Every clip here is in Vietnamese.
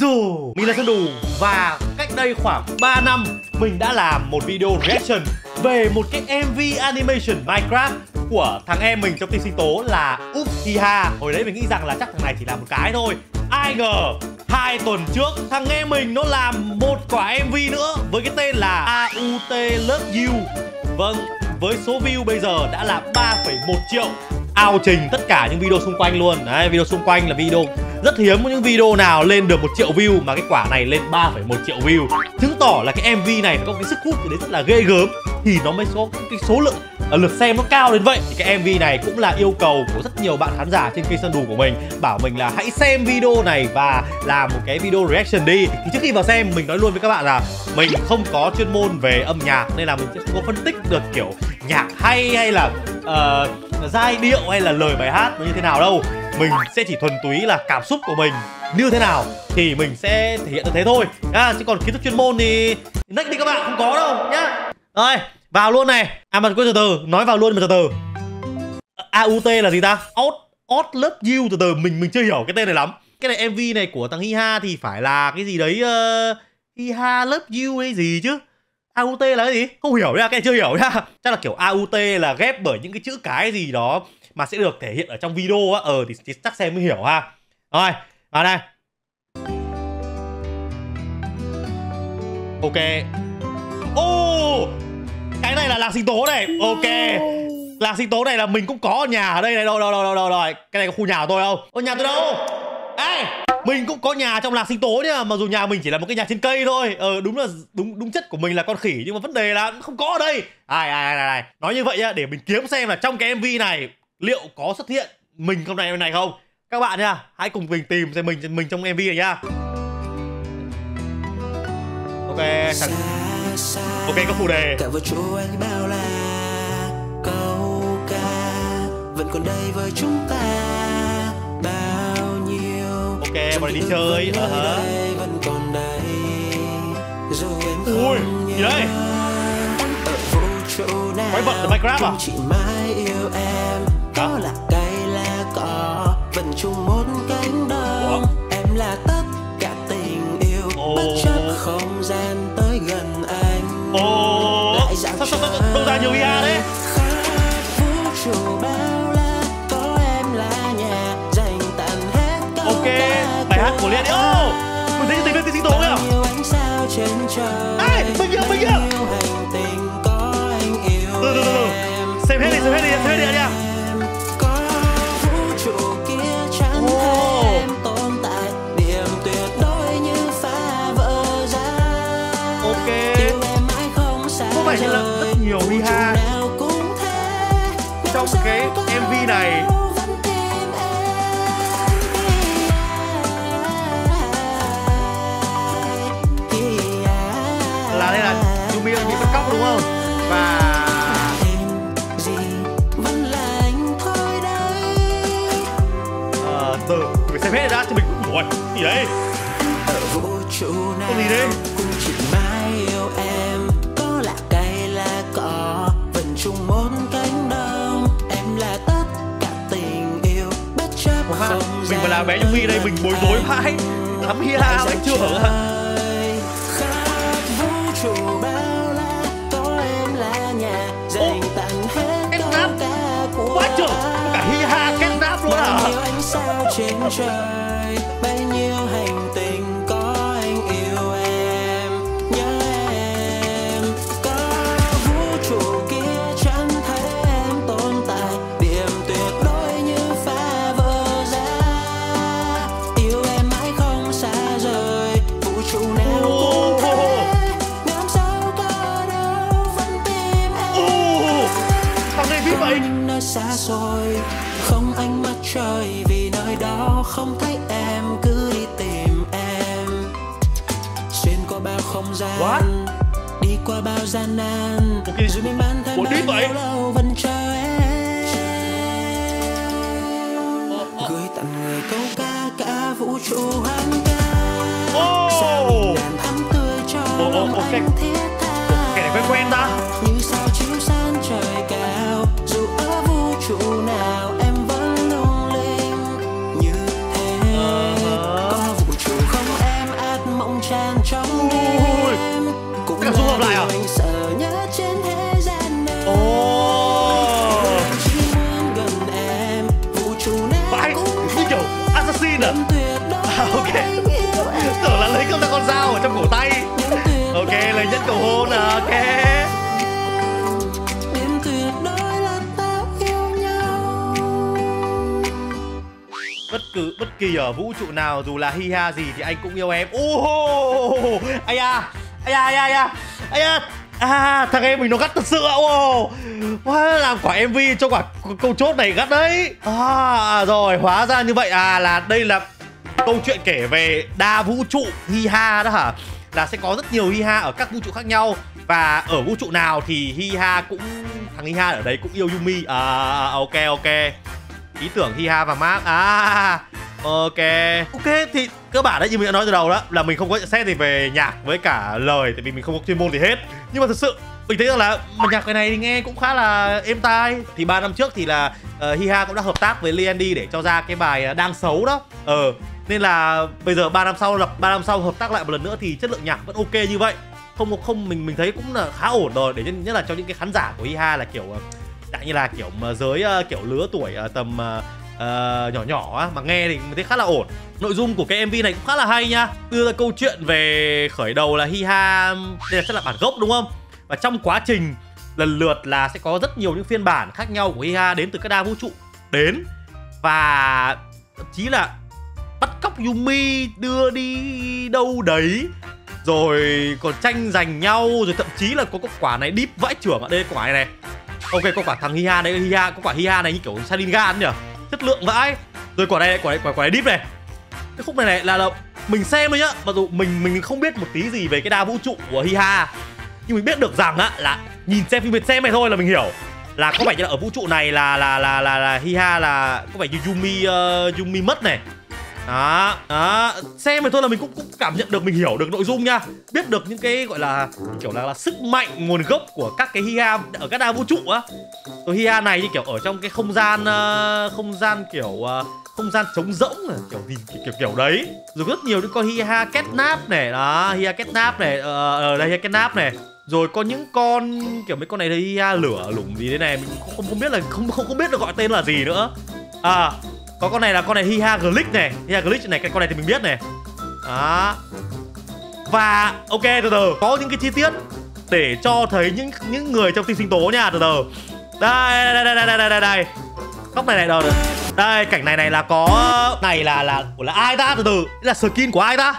Dù mình là Sơn Đù và cách đây khoảng 3 năm mình đã làm một video reaction về một cái MV animation Minecraft của thằng em mình trong team sinh tố là Oops Hiha. Hồi đấy mình nghĩ rằng là chắc thằng này chỉ làm một cái thôi. Ai ngờ 2 tuần trước thằng em mình nó làm một quả MV nữa với cái tên là AUT LOVE YOU. Vâng, với số view bây giờ đã là 3,1 triệu. Ao trình tất cả những video xung quanh luôn. Đấy, video xung quanh là video rất hiếm có những video nào lên được 1 triệu view, mà cái quả này lên 3,1 triệu view. Chứng tỏ là cái MV này có cái sức hút thì đấy rất là ghê gớm, thì nó mới có cái số lượng lượt xem nó cao đến vậy. Thì cái MV này cũng là yêu cầu của rất nhiều bạn khán giả trên kênh Sơn Đù của mình, bảo mình là hãy xem video này và làm một cái video reaction đi. Thì trước khi vào xem mình nói luôn với các bạn là mình không có chuyên môn về âm nhạc, nên là mình sẽ không có phân tích được kiểu nhạc hay là giai điệu hay là lời bài hát nó như thế nào đâu. Mình sẽ chỉ thuần túy là cảm xúc của mình như thế nào thì mình sẽ thể hiện được thế thôi. Chứ còn kiến thức chuyên môn thì next đi các bạn, không có đâu nhá. Rồi, vào luôn này. Mà cứ từ từ, nói vào luôn mà từ từ. AUT là gì ta? Out Love You, từ từ mình chưa hiểu cái tên này lắm. Cái này MV này của thằng Hiha thì phải là cái gì đấy Hiha Love You hay gì chứ. AUT là cái gì? Không hiểu nha, cái này chưa hiểu nha. Chắc là kiểu AUT là ghép bởi những cái chữ cái gì đó mà sẽ được thể hiện ở trong video á. Thì chắc xem mới hiểu ha. Rồi, vào đây. Ok. Ô, cái này là làng sinh tố này. Ok, làng sinh tố này là mình cũng có ở nhà ở đây này. Rồi, cái này có khu nhà của tôi không? Nhà tôi đâu? Ê, mình cũng có nhà trong làng sinh tố nhá, mà dù nhà mình chỉ là một cái nhà trên cây thôi. Đúng là đúng chất của mình là con khỉ, nhưng mà vấn đề là không có ở đây. Ai. Nói như vậy nhá, để mình kiếm xem là trong cái MV này liệu có xuất hiện mình hôm nay không. Các bạn nha, hãy cùng mình tìm xem mình trong MV này nhá. Ok, ok, có phụ đề. Cả với chú anh bao la, câu ca vẫn còn đây với chúng ta bao nhiêu. Ok, bọn đi chơi. Vẫn còn đây. Ui, gì đây? Quái vật The Minecraft à? Chị mãi yêu em. Có là cây là cỏ, vẫn chung một cánh đồng. Em là tất cả tình yêu, bất chấp không gian tới gần anh. Ồ, sao đâu ra nhiều VR đấy. Ok, bài hát của Lee Andy. Ô, mình thấy tình viên sinh tố kìa. Ai, mình hiểu. Từ. Xem hết đi anh nha. Rất nhiều Hiha trong cái MV này. Là đây là Yummie bị bắt cóc đúng không? Và từ mình xem hết đã cho mình cũng buồn. Gì đấy? Con gì đấy? Mình mà là bé Yummie đây mình bối rối mãi. Lắm Hiha vẫn chưa hở. Ô, kết nắp quá trời. Có cả Hiha kết nắp luôn à. Rồi không ánh mắt trời vì nơi đó không thấy em, cứ đi tìm em xuyên qua bao không gian. What? Đi qua bao gian nan okay. Dù mình bán thân bao lâu vẫn chờ em. Gửi tặng người câu ca cả vũ trụ hoang ca. Sao mình làm thắm tươi cho lòng anh thiết tha. Cái này phải quen ta. Như sao chiếu sáng trời cao, dù ở vũ trụ nào em vẫn lung linh. Như thế có vũ trụ không em tràn trong đêm. Cũng cảm xúc hợp lại à? Phải, như kiểu assassin à? À ok. Tưởng là lấy ra con dao ở trong cổ tay. Ok, lấy nhất cầu hôn à, ok. Bất kỳ ở vũ trụ nào, dù là Hiha gì thì anh cũng yêu em. Oh, ai da, ai da, ai da, ai da. À, thằng em mình nó gắt thật sự ạ. Oh, làm quả MV cho quả câu chốt này gắt đấy. À, rồi hóa ra như vậy à, là đây là câu chuyện kể về đa vũ trụ Hiha đó hả? Là sẽ có rất nhiều Hiha ở các vũ trụ khác nhau, và ở vũ trụ nào thì Hiha cũng, thằng Hiha ở đấy cũng yêu Yummie. À, ok ok. Ý tưởng Hiha và Mark. À, ok. Ok, thì cơ bản đấy như mình đã nói từ đầu đó, là mình không có nhận xét gì về nhạc với cả lời, tại vì mình không có chuyên môn gì hết. Nhưng mà thật sự mình thấy rằng là nhạc cái này thì nghe cũng khá là êm tai. Thì 3 năm trước thì là Hiha cũng đã hợp tác với Lee Andy để cho ra cái bài Đang Xấu đó. Nên là bây giờ 3 năm sau, lập 3 năm sau hợp tác lại một lần nữa thì chất lượng nhạc vẫn ok như vậy. Không mình thấy cũng là khá ổn rồi, để nhất là cho những cái khán giả của Hiha là kiểu dạng như là kiểu giới kiểu lứa tuổi tầm nhỏ nhỏ á, mà nghe thì mình thấy khá là ổn. Nội dung của cái MV này cũng khá là hay nha. Đưa ra câu chuyện về khởi đầu là Hiha, đây là sẽ là bản gốc đúng không? Và trong quá trình lần lượt là sẽ có rất nhiều những phiên bản khác nhau của Hiha đến từ các đa vũ trụ đến, và thậm chí là bắt cóc Yummie, đưa đi đâu đấy, rồi còn tranh giành nhau, rồi thậm chí là có quả này deep vãi chưởng ở đây, quả này này. Ok, có quả thằng Hiha đấy, Hiha có quả Hiha này như kiểu Sharingan nhỉ, chất lượng vãi. Rồi quả này deep này. Cái khúc này này là mình xem thôi nhá, mặc dù mình không biết một tí gì về cái đa vũ trụ của Hiha, nhưng mình biết được rằng á, là nhìn xem phim xem này thôi là mình hiểu là có vẻ như là ở vũ trụ này là Hiha là có vẻ như Yummie mất này. Đó, đó, xem thì thôi là mình cũng cảm nhận được, mình hiểu được nội dung nha, biết được những cái gọi là kiểu là sức mạnh, nguồn gốc của các cái Hiha ở các đa vũ trụ á. Rồi Hiha này như kiểu ở trong cái không gian kiểu không gian trống rỗng này, kiểu gì kiểu đấy. Rồi rất nhiều những con Hiha kết nap này, đó, Hiha kết nap này, ở đây Hiha kết nap này. Rồi có những con kiểu mấy con này đây Hiha lửa lủng gì thế này, mình không biết là không biết được gọi tên là gì nữa. À, có con này là con này Hiha Glitch này, Hiha Glitch này, cái con này thì mình biết này. Đó. Và ok, từ từ có những cái chi tiết để cho thấy những người trong team sinh tố nha, từ từ. Đây. Góc này này đâu rồi. Đây, cảnh này này là có này là ai ta, từ từ. Đây là skin của ai ta?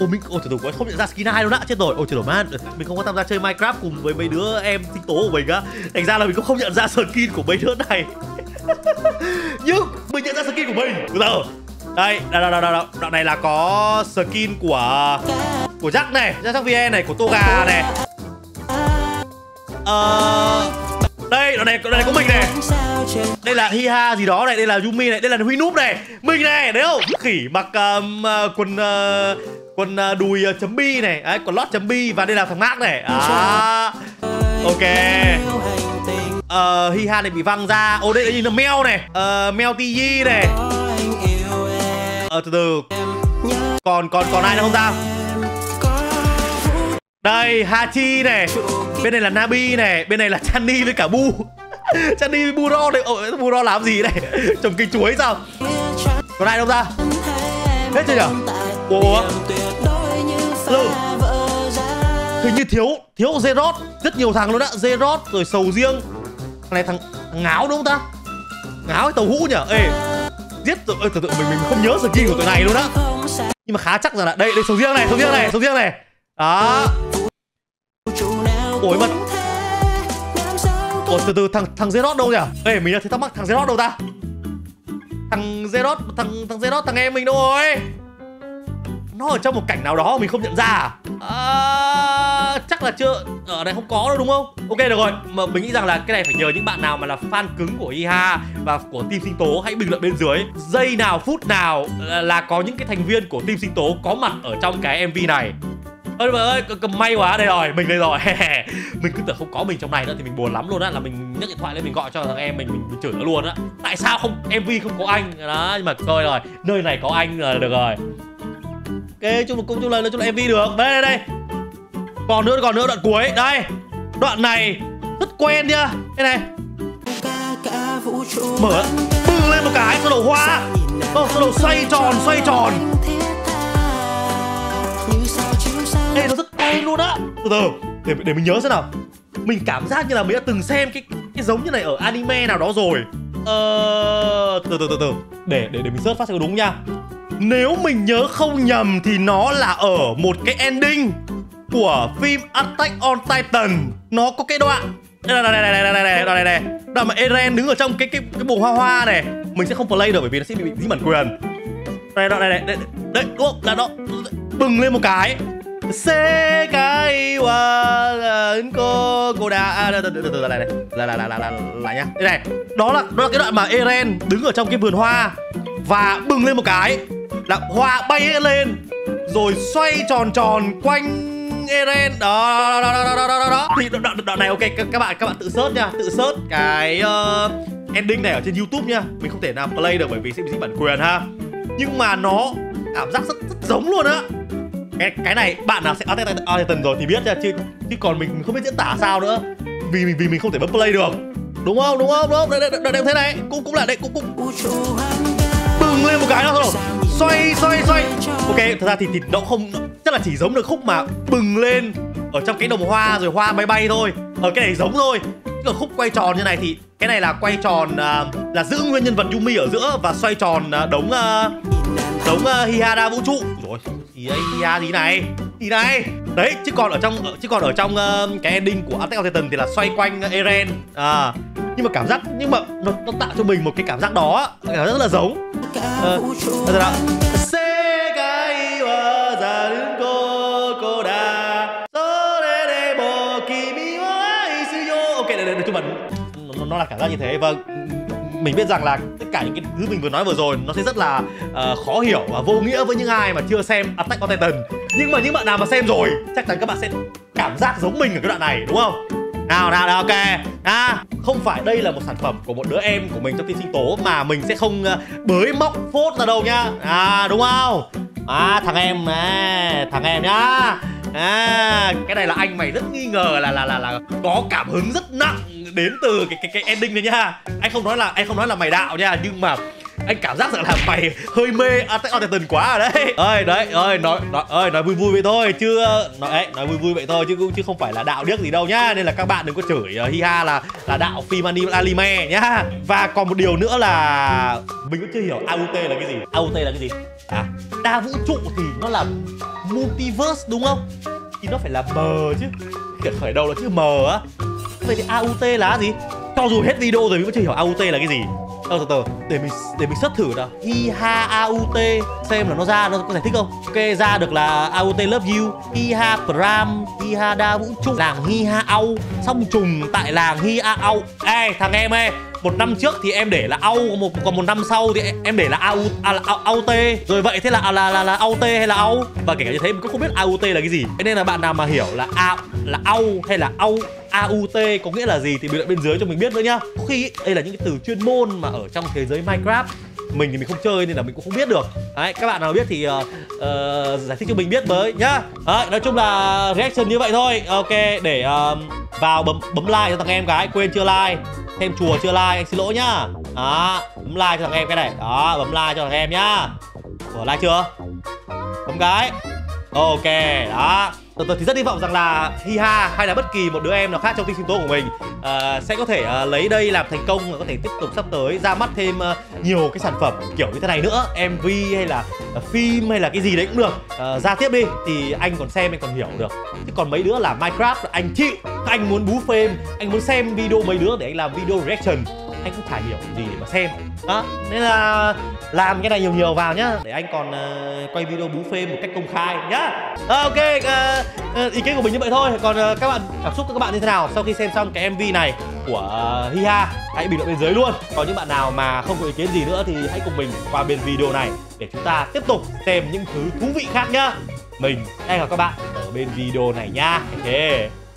Ôi từ từ, không nhận ra skin ai luôn á, chết rồi. Ôi trời ơi, mình không có tham gia chơi Minecraft cùng với mấy đứa em sinh tố của mình á. Thành ra là mình cũng không nhận ra skin của mấy đứa này. Nhưng mình nhận ra skin của mình. Từ từ. Đây, đó. Đoạn này là có skin của Jack này, Jack VN này, của Toga này. Đây, đoạn này có mình này. Đây là Hiha gì đó này, đây là Yummie này, đây là Huy Núp này. Mình này, đấy không? Khỉ mặc quần đùi chấm bi này, đấy, quần lót chấm bi, và đây là thằng Mark này. Đó. Ok. Hiha này bị văng ra. Ô đây là nhìn là Mel này, Mel TV này. Từ từ. Còn ai nữa không ra? Đây Hachi này. Bên này là Nabi này, bên này là Chani với cả Bu. Chani với Bu Ro này. Bu Ro làm gì này? Trồng cây chuối sao? Còn ai đâu ra? Hết chưa nhở? Ủa? Hình như thiếu Zeros, rất nhiều thằng luôn á, Zeros rồi sầu riêng. Này thằng Ngáo đúng không ta? Ngáo hay Tàu Hũ nhở? Ê, giết rồi, từ từ mình không nhớ skin của tụi này luôn á. Nhưng mà khá chắc rằng là đây sầu riêng này. Đó. Ủa mà từ từ thằng Zeros đâu nhở? Ê, mình đã thấy thắc mắc thằng Zeros đâu ta? Thằng Zeros thằng em mình đâu rồi? Nó ở trong một cảnh nào đó mình không nhận ra à? Chắc là chưa, ở đây không có đâu đúng không? Ok được rồi, mà mình nghĩ rằng là cái này phải nhờ những bạn nào mà là fan cứng của Hiha và của team sinh tố, hãy bình luận bên dưới giây nào phút nào là có những cái thành viên của team sinh tố có mặt ở trong cái MV này. Ôi trời ơi, cầm may quá, đây rồi, mình đây rồi. Mình cứ tưởng không có mình trong này nữa thì mình buồn lắm luôn á, là mình nhấc điện thoại lên mình gọi cho thằng em mình chửi nó luôn á. Tại sao không MV không có anh? Đó, nhưng mà thôi rồi, nơi này có anh là được rồi. Ok, chung là MV được. Đây, đây, còn nữa đoạn cuối. Đây, đoạn này rất quen nhá. Cái này mở bưng lên một cái, sơ đồ hoa, sơ đồ xoay tròn, Đây, nó rất quen luôn á. Từ từ, để mình nhớ xem nào. Mình cảm giác như là mình đã từng xem cái giống như này ở anime nào đó rồi. Từ từ để mình search phát xem có đúng nha. Nếu mình nhớ không nhầm thì nó là ở một cái ending của phim Attack on Titan. Nó có cái đoạn Đây, đoạn mà Eren đứng ở trong cái bồn hoa hoa này. Mình sẽ không play được bởi vì nó sẽ bị dính bản quyền. Đây, đoạn này đấy, đúng không? Là nó bừng lên một cái. Sekai wa Koda. Lại nhá. Đây này. Đó là cái đoạn mà Eren đứng ở trong cái vườn hoa và bừng lên một cái là hoa bay lên rồi xoay tròn tròn quanh Eren. Đó. Thì đoạn này ok, các bạn tự search nha, cái ending này ở trên YouTube nha. Mình không thể nào play được bởi vì sẽ bị bản quyền ha. Nhưng mà nó cảm giác rất giống luôn á. Cái này bạn nào sẽ Titan rồi thì biết nha, chứ còn mình không biết diễn tả sao nữa. Vì mình không thể bấm play được. Đúng không? Đây thế này, cũng là đây, cũng bừng lên một cái đó rồi. Xoay. Ok, thật ra thì nó không, chắc là chỉ giống được khúc mà bừng lên ở trong cái đồng hoa rồi hoa bay bay thôi. Ở cái này giống thôi. Chứ còn khúc quay tròn như này thì cái này là quay tròn là giữ nguyên nhân vật Yummie ở giữa và xoay tròn đống Hihara vũ trụ. Rồi, gì này. Đấy, chứ còn ở trong cái ending của Attack on Titan thì là xoay quanh Eren. Nhưng mà nó tạo cho mình một cái cảm giác đó, cái cảm giác rất là giống. Ok, để chung bản nó là cảm giác như thế. Vâng, mình biết rằng là tất cả những cái thứ mình vừa nói vừa rồi nó sẽ rất là khó hiểu và vô nghĩa với những ai mà chưa xem Attack on Titan. Nhưng mà những bạn nào mà xem rồi chắc chắn các bạn sẽ cảm giác giống mình ở cái đoạn này, đúng không? Nào, ok. Không phải đây là một sản phẩm của một đứa em của mình trong tin sinh tố mà mình sẽ không bới móc phốt ra đâu nhá. Đúng không? Thằng em nhá. Cái này là anh mày rất nghi ngờ là có cảm hứng rất nặng đến từ cái ending này nha. Anh không nói là mày đạo nha, nhưng mà anh cảm giác rằng là mày hơi mê Attack on Titan quá rồi đấy. Nói vui vậy thôi chứ chứ không phải là đạo điếc gì đâu nhá. Nên là các bạn đừng có chửi Hiha là đạo phim anime nhá. Và còn một điều nữa là mình vẫn chưa hiểu AUT là cái gì. Đa vũ trụ thì nó là multiverse đúng không? Thì nó phải là mờ chứ. Khởi đầu là chữ mờ á. Vậy thì AUT là gì? Cho dù hết video rồi mình vẫn chưa hiểu AUT là cái gì. Từ từ để mình search thử nào. Hiha AUT xem là nó có giải thích không? Ok, ra được là AUT LOVE YOU, Hiha Pram, Hiha Đa Vũ Trụ, làng Hiha Au, song trùng tại làng Hiha Au. Ê thằng em ơi, một năm trước thì em để là Au, còn một năm sau thì em để là AUT. Rồi vậy thế là AUT hay là Au? Và kể cả như thế mình cũng không biết AUT là cái gì. Thế nên là bạn nào mà hiểu là Au hay là Au AUT có nghĩa là gì thì bình luận bên dưới cho mình biết nữa nhá. Có khi đây là những cái từ chuyên môn mà ở trong thế giới Minecraft mình thì mình không chơi nên là mình cũng không biết được. Đấy, các bạn nào biết thì giải thích cho mình biết với nhá. Đấy, nói chung là reaction như vậy thôi. Ok, để vào bấm like cho thằng em cái, quên chưa like. Thêm chùa chưa like, anh xin lỗi nhá. Bấm like cho thằng em cái này. Đó, bấm like cho thằng em nhá. Ủa, like chưa? Bấm cái. Ok, đó. Tớ thì rất hy vọng rằng là Hiha hay là bất kỳ một đứa em nào khác trong team sinh tố của mình sẽ có thể lấy đây làm thành công và có thể tiếp tục sắp tới ra mắt thêm nhiều cái sản phẩm kiểu như thế này nữa, MV hay là phim hay là cái gì đấy cũng được. Ra tiếp đi thì anh còn xem, anh còn hiểu được. Chứ còn mấy đứa là Minecraft là anh chịu. Anh muốn bú phim, anh muốn xem video mấy đứa để anh làm video reaction, anh cũng chả hiểu gì để mà xem. Đó, nên là làm cái này nhiều vào nhá, để anh còn quay video bú phê một cách công khai nhá. Ok, ý kiến của mình như vậy thôi. Còn các bạn, cảm xúc của các bạn như thế nào sau khi xem xong cái MV này của Hiha? Hãy bình luận bên dưới luôn. Còn những bạn nào mà không có ý kiến gì nữa thì hãy cùng mình qua bên video này để chúng ta tiếp tục xem những thứ thú vị khác nhá. Mình hẹn gặp các bạn ở bên video này nha. Ok.